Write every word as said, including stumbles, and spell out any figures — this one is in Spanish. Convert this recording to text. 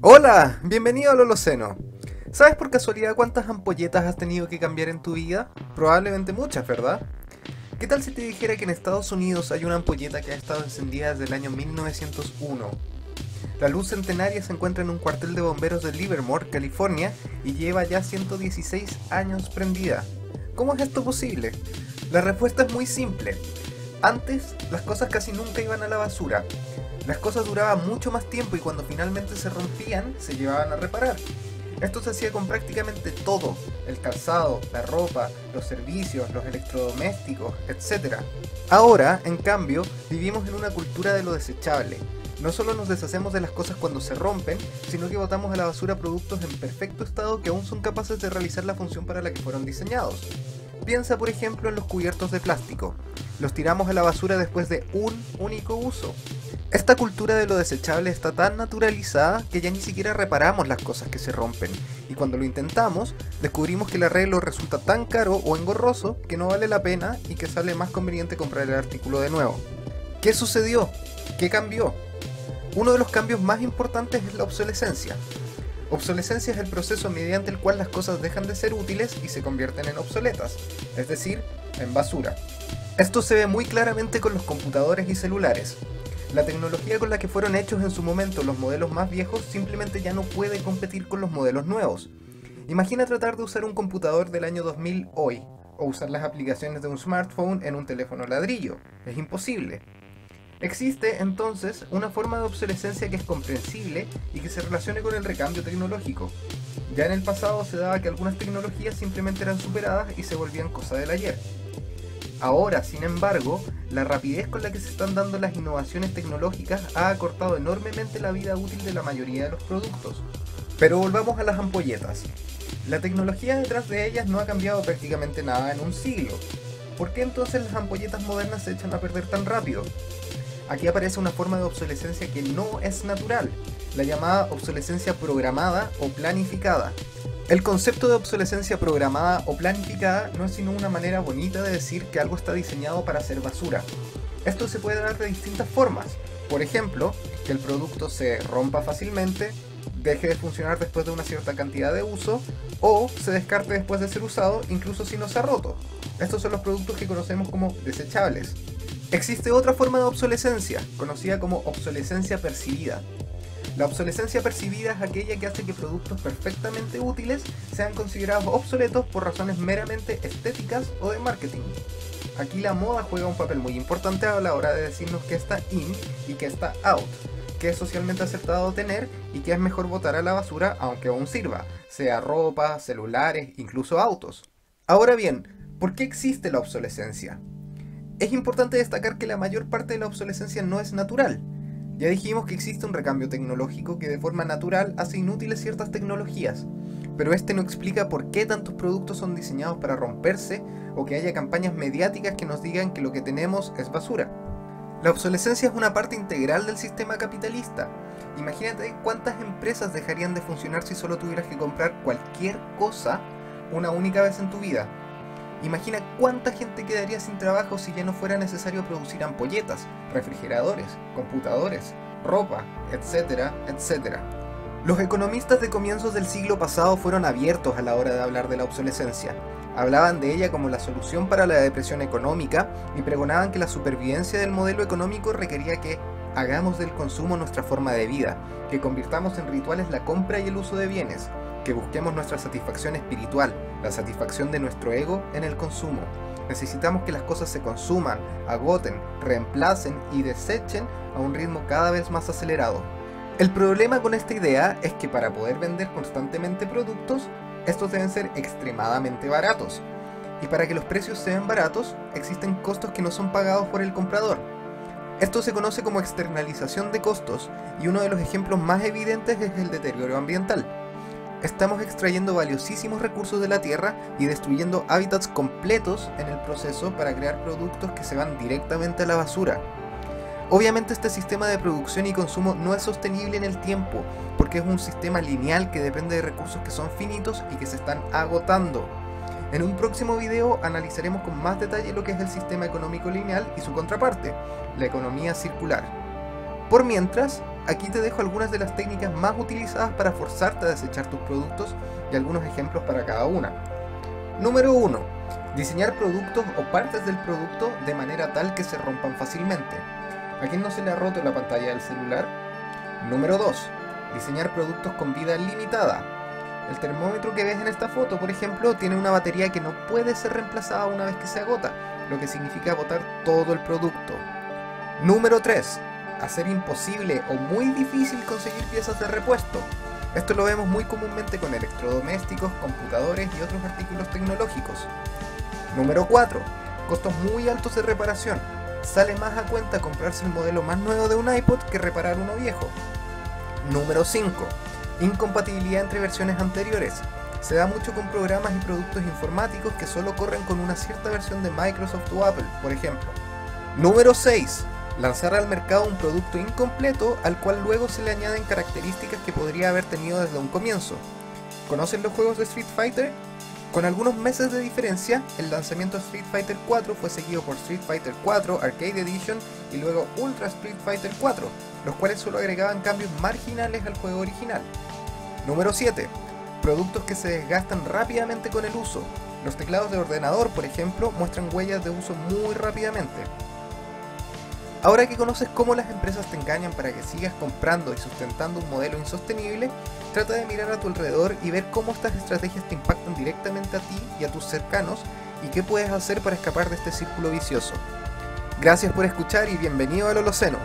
Hola, bienvenido al Holoceno. ¿Sabes por casualidad cuántas ampolletas has tenido que cambiar en tu vida? Probablemente muchas, ¿verdad? ¿Qué tal si te dijera que en Estados Unidos hay una ampolleta que ha estado encendida desde el año mil novecientos uno? La luz centenaria se encuentra en un cuartel de bomberos de Livermore, California, y lleva ya ciento dieciséis años prendida. ¿Cómo es esto posible? La respuesta es muy simple. Antes, las cosas casi nunca iban a la basura. Las cosas duraban mucho más tiempo y cuando finalmente se rompían, se llevaban a reparar. Esto se hacía con prácticamente todo: el calzado, la ropa, los servicios, los electrodomésticos, etcétera. Ahora, en cambio, vivimos en una cultura de lo desechable. No solo nos deshacemos de las cosas cuando se rompen, sino que botamos a la basura productos en perfecto estado que aún son capaces de realizar la función para la que fueron diseñados. Piensa, por ejemplo, en los cubiertos de plástico. Los tiramos a la basura después de un único uso. Esta cultura de lo desechable está tan naturalizada que ya ni siquiera reparamos las cosas que se rompen, y cuando lo intentamos, descubrimos que el arreglo resulta tan caro o engorroso que no vale la pena y que sale más conveniente comprar el artículo de nuevo. ¿Qué sucedió? ¿Qué cambió? Uno de los cambios más importantes es la obsolescencia. Obsolescencia es el proceso mediante el cual las cosas dejan de ser útiles y se convierten en obsoletas, es decir, en basura. Esto se ve muy claramente con los computadores y celulares. La tecnología con la que fueron hechos en su momento los modelos más viejos simplemente ya no puede competir con los modelos nuevos. Imagina tratar de usar un computador del año dos mil hoy, o usar las aplicaciones de un smartphone en un teléfono ladrillo. Es imposible. Existe, entonces, una forma de obsolescencia que es comprensible y que se relacione con el recambio tecnológico. Ya en el pasado se daba que algunas tecnologías simplemente eran superadas y se volvían cosa del ayer. Ahora, sin embargo, la rapidez con la que se están dando las innovaciones tecnológicas ha acortado enormemente la vida útil de la mayoría de los productos. Pero volvamos a las ampolletas. La tecnología detrás de ellas no ha cambiado prácticamente nada en un siglo. ¿Por qué entonces las ampolletas modernas se echan a perder tan rápido? Aquí aparece una forma de obsolescencia que no es natural, la llamada obsolescencia programada o planificada. El concepto de obsolescencia programada o planificada no es sino una manera bonita de decir que algo está diseñado para ser basura. Esto se puede dar de distintas formas, por ejemplo, que el producto se rompa fácilmente, deje de funcionar después de una cierta cantidad de uso, o se descarte después de ser usado incluso si no se ha roto. Estos son los productos que conocemos como desechables. Existe otra forma de obsolescencia, conocida como obsolescencia percibida. La obsolescencia percibida es aquella que hace que productos perfectamente útiles sean considerados obsoletos por razones meramente estéticas o de marketing. Aquí la moda juega un papel muy importante a la hora de decirnos qué está in y qué está out, qué es socialmente aceptado tener y qué es mejor botar a la basura aunque aún sirva, sea ropa, celulares, incluso autos. Ahora bien, ¿por qué existe la obsolescencia? Es importante destacar que la mayor parte de la obsolescencia no es natural. Ya dijimos que existe un recambio tecnológico que de forma natural hace inútiles ciertas tecnologías, pero este no explica por qué tantos productos son diseñados para romperse o que haya campañas mediáticas que nos digan que lo que tenemos es basura. La obsolescencia es una parte integral del sistema capitalista. Imagínate cuántas empresas dejarían de funcionar si solo tuvieras que comprar cualquier cosa una única vez en tu vida. Imagina cuánta gente quedaría sin trabajo si ya no fuera necesario producir ampolletas, refrigeradores, computadores, ropa, etcétera, etcétera. Los economistas de comienzos del siglo pasado fueron abiertos a la hora de hablar de la obsolescencia. Hablaban de ella como la solución para la depresión económica y pregonaban que la supervivencia del modelo económico requería que hagamos del consumo nuestra forma de vida, que convirtamos en rituales la compra y el uso de bienes, que busquemos nuestra satisfacción espiritual, la satisfacción de nuestro ego en el consumo. Necesitamos que las cosas se consuman, agoten, reemplacen y desechen a un ritmo cada vez más acelerado. El problema con esta idea es que para poder vender constantemente productos, estos deben ser extremadamente baratos. Y para que los precios sean baratos, existen costos que no son pagados por el comprador. Esto se conoce como externalización de costos, y uno de los ejemplos más evidentes es el deterioro ambiental. Estamos extrayendo valiosísimos recursos de la tierra y destruyendo hábitats completos en el proceso para crear productos que se van directamente a la basura. Obviamente este sistema de producción y consumo no es sostenible en el tiempo, porque es un sistema lineal que depende de recursos que son finitos y que se están agotando. En un próximo video analizaremos con más detalle lo que es el sistema económico lineal y su contraparte, la economía circular. Por mientras, Aquí te dejo algunas de las técnicas más utilizadas para forzarte a desechar tus productos y algunos ejemplos para cada una. Número uno. Diseñar productos o partes del producto de manera tal que se rompan fácilmente. ¿A quién no se le ha roto la pantalla del celular? Número dos. Diseñar productos con vida limitada. El termómetro que ves en esta foto, por ejemplo, tiene una batería que no puede ser reemplazada una vez que se agota, lo que significa botar todo el producto. Número tres. Hacer imposible o muy difícil conseguir piezas de repuesto. Esto lo vemos muy comúnmente con electrodomésticos, computadores y otros artículos tecnológicos. Número cuatro. Costos muy altos de reparación. Sale más a cuenta comprarse el modelo más nuevo de un iPod que reparar uno viejo. Número cinco. Incompatibilidad entre versiones anteriores. Se da mucho con programas y productos informáticos que solo corren con una cierta versión de Microsoft o Apple, por ejemplo. Número seis. Lanzar al mercado un producto incompleto al cual luego se le añaden características que podría haber tenido desde un comienzo. ¿Conocen los juegos de Street Fighter? Con algunos meses de diferencia, el lanzamiento de Street Fighter cuatro fue seguido por Street Fighter cuatro Arcade Edition y luego Ultra Street Fighter cuatro, los cuales solo agregaban cambios marginales al juego original. Número siete. Productos que se desgastan rápidamente con el uso. Los teclados de ordenador, por ejemplo, muestran huellas de uso muy rápidamente. Ahora que conoces cómo las empresas te engañan para que sigas comprando y sustentando un modelo insostenible, trata de mirar a tu alrededor y ver cómo estas estrategias te impactan directamente a ti y a tus cercanos y qué puedes hacer para escapar de este círculo vicioso. Gracias por escuchar y bienvenido al Holoceno.